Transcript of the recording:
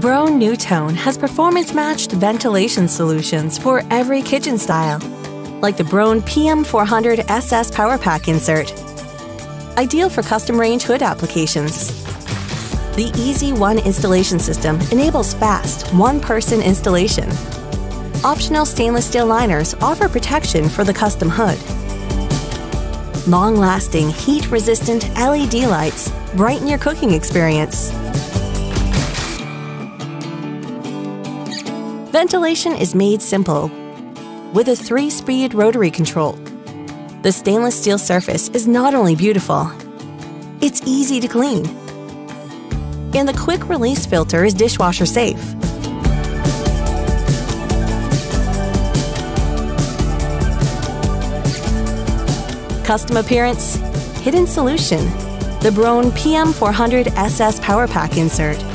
Broan NuTone has performance-matched ventilation solutions for every kitchen style, like the Broan PM400SS Power Pack insert, ideal for custom range hood applications. The EZ1 installation system enables fast, one-person installation. Optional stainless steel liners offer protection for the custom hood. Long-lasting, heat-resistant LED lights brighten your cooking experience. Ventilation is made simple with a 3-speed rotary control. The stainless steel surface is not only beautiful, it's easy to clean. And the quick release filter is dishwasher safe. Custom appearance, hidden solution, the Broan PM400SS Power Pack insert.